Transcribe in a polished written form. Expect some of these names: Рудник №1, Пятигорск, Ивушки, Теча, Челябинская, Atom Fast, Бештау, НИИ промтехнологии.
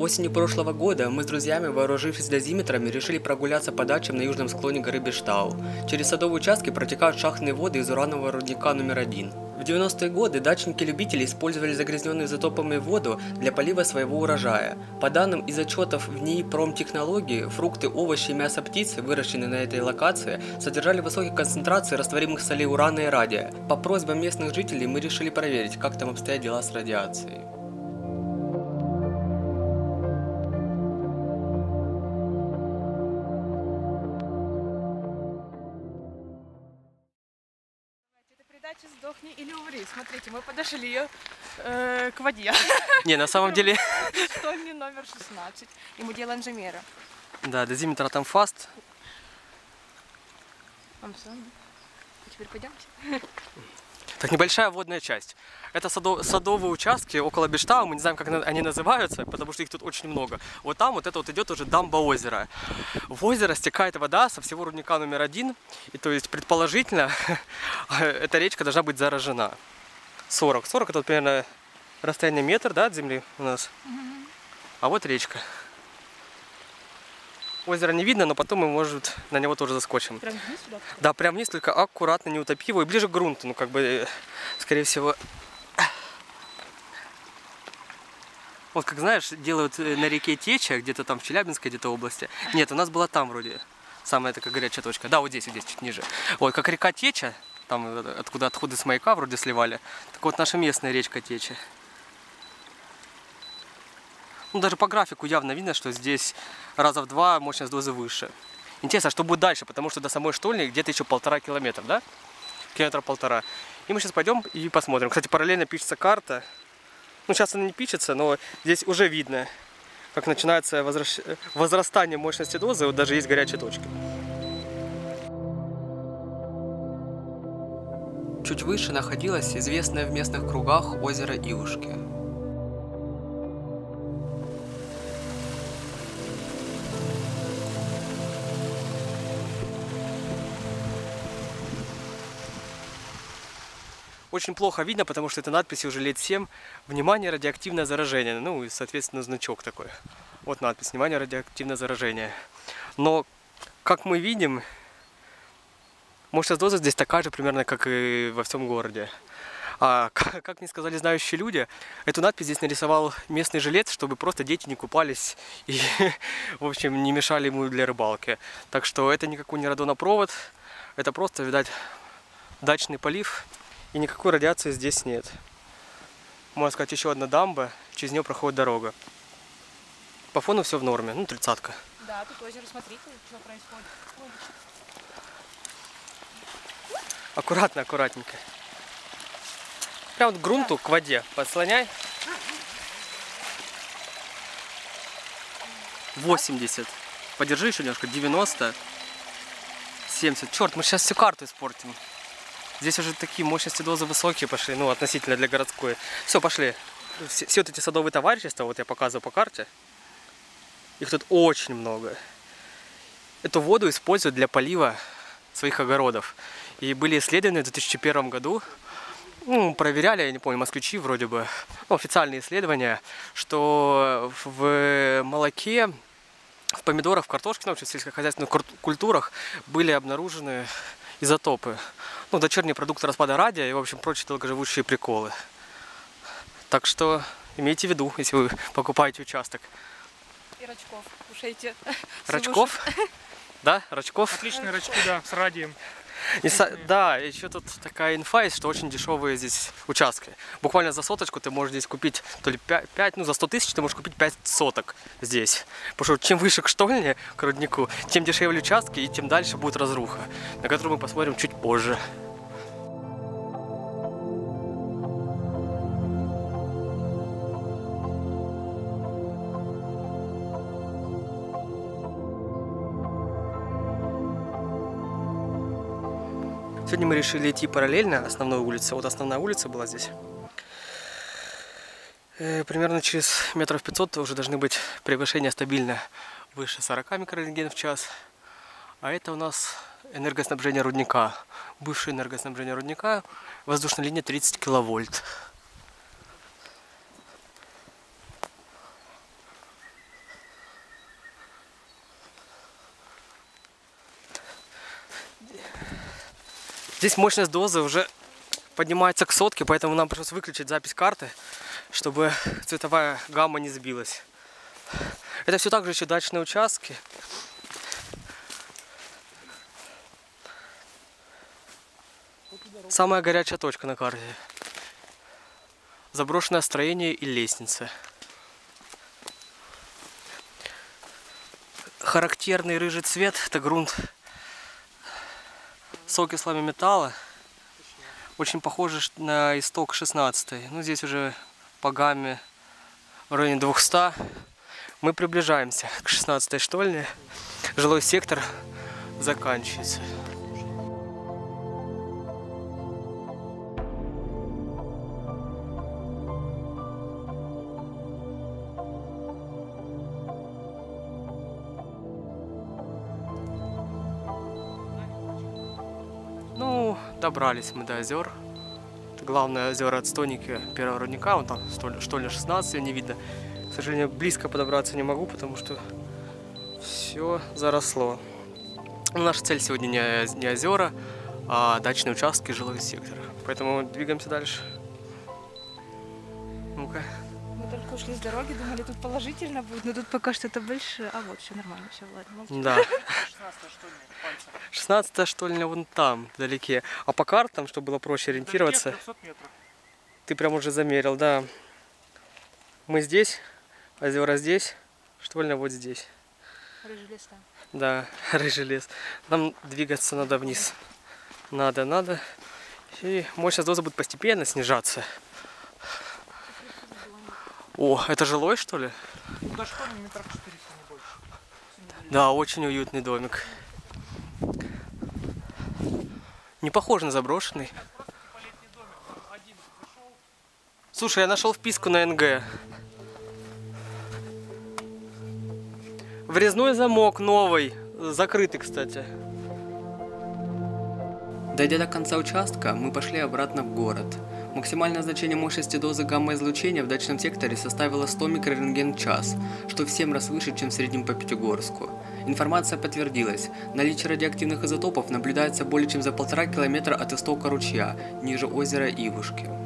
Осенью прошлого года мы с друзьями, вооружившись дозиметрами, решили прогуляться по дачам на южном склоне горы Бештау. Через садовые участки протекают шахтные воды из уранового рудника номер 1. В 90-е годы дачники-любители использовали загрязненную изотопами воду для полива своего урожая. По данным из отчетов в НИИ промтехнологии, фрукты, овощи и мясо птицы, выращенные на этой локации, содержали высокие концентрации растворимых солей урана и радия. По просьбам местных жителей мы решили проверить, как там обстоят дела с радиацией. Сдохни или умри. Смотрите, мы подошли к воде. Не, на самом деле... Штольни номер 16. И мы делаем замеры. Да, дозиметр там фаст. Теперь пойдемте. Так, небольшая водная часть. Это садовые участки около Бештау, мы не знаем, как они называются, потому что их тут очень много. Вот там вот это вот идет уже дамба озера. В озеро стекает вода со всего рудника номер 1, и то есть предположительно эта речка должна быть заражена. 40. 40 это вот примерно расстояние метр, да, от земли у нас. А вот речка. Озеро не видно, но потом мы, может, на него тоже заскочим. Прям вниз сюда? Да, прям вниз, только аккуратно, не утопи его. И ближе к грунту, ну, как бы, скорее всего. Вот, как знаешь, делают на реке Теча, где-то там в Челябинской, где-то области. Нет, у нас была там вроде самая такая горячая точка. Да, вот здесь, чуть ниже. Вот, как река Теча, там откуда отходы с маяка вроде сливали. Так вот, наша местная речка Теча. Ну, даже по графику явно видно, что здесь раза в 2 мощность дозы выше. Интересно, что будет дальше, потому что до самой штольни где-то еще 1,5 километра, да? Километра 1,5. И мы сейчас пойдем и посмотрим. Кстати, параллельно пишется карта. Ну, сейчас она не пишется, но здесь уже видно, как начинается возрастание мощности дозы. Вот даже есть горячие точки. Чуть выше находилось известное в местных кругах озеро Ивушки. Очень плохо видно, потому что этой надписи уже лет 7. Внимание, радиоактивное заражение. Ну и, соответственно, значок такой. Вот надпись. Внимание, радиоактивное заражение. Но, как мы видим, мощность дозы здесь такая же примерно, как и во всем городе. А, как мне сказали знающие люди, эту надпись здесь нарисовал местный жилец, чтобы просто дети не купались и, в общем, не мешали ему для рыбалки. Так что это никакой не радонопровод. Это просто, видать, дачный полив. И никакой радиации здесь нет. Можно сказать, еще одна дамба, через нее проходит дорога. По фону все в норме, ну, 30-ка. Да, тут озеро, смотрите, что происходит. Аккуратно, аккуратненько. Прям вот к грунту, к воде подслоняй. 80. Подержи еще немножко, 90. 70. Черт, мы сейчас всю карту испортим. Здесь уже такие мощности дозы высокие пошли, ну, относительно для городской. Все, пошли. Все вот эти садовые товарищества, вот я показываю по карте. Их тут очень много. Эту воду используют для полива своих огородов. И были исследования в 2001 году. Ну, проверяли, я не помню, москвичи вроде бы. Ну, официальные исследования, что в молоке, в помидорах, в картошке, ну, в сельскохозяйственных культурах были обнаружены изотопы. Ну, дочерние продукты распада радия и, в общем, прочие долгоживущие приколы. Так что имейте в виду, если вы покупаете участок. И рачков кушайте. Рачков? Да, рачков. Отличные рачки, да, с радием. И да, еще тут такая инфа есть, что очень дешевые здесь участки. Буквально за соточку ты можешь здесь купить, то ли 5, ну за 100 тысяч ты можешь купить 5 соток здесь. Потому что чем выше к штольне, к руднику, тем дешевле участки и тем дальше будет разруха, на которую мы посмотрим чуть позже. Сегодня мы решили идти параллельно основной улице. Вот основная улица была здесь. Примерно через метров 500 уже должны быть превышения стабильно выше 40 микрорентген в час. А это у нас энергоснабжение рудника. Бывшее энергоснабжение рудника. Воздушная линия 30 киловольт. Здесь мощность дозы уже поднимается к 100, поэтому нам пришлось выключить запись карты, чтобы цветовая гамма не сбилась. Это все так же еще дачные участки. Самая горячая точка на карте. Заброшенное строение и лестницы. Характерный рыжий цвет – это грунт с окислами металла. Очень похоже на исток 16-й. Ну, здесь уже по гамме в районе 200. Мы приближаемся к 16-й штольне. Жилой сектор заканчивается. Добрались мы до озер. Это главное озеро отстойники первого родника. Вон там штольня 16, ее не видно. К сожалению, близко подобраться не могу, потому что все заросло. Но наша цель сегодня не озера, а дачные участки, жилой сектор. Поэтому двигаемся дальше. Ну-ка. Мы только ушли с дороги, думали, тут положительно будет, но тут пока что-то больше. А вот, все нормально, все, ладно. Да. 16-я штольня вон там, вдалеке. А по картам, чтобы было проще ориентироваться, 300 метров. Ты прям уже замерил, да. Мы здесь, озера здесь, штольня вот здесь. Рыжий лес там. Да, рыжий лес. Нам двигаться надо вниз. Надо, надо. И мощность дозы будет постепенно снижаться. О, это жилой, что ли? Да, штольня метров 400, не больше. Да, очень уютный домик. Не похож на заброшенный. Слушай, я нашел вписку на НГ. Врезной замок новый. Закрытый, кстати. Дойдя до конца участка, мы пошли обратно в город. Максимальное значение мощности дозы гамма-излучения в дачном секторе составило 100 микрорентген в час, что в 7 раз выше, чем в среднем по Пятигорску. Информация подтвердилась. Наличие радиоактивных изотопов наблюдается более чем за 1,5 километра от истока ручья, ниже озера Ивушки.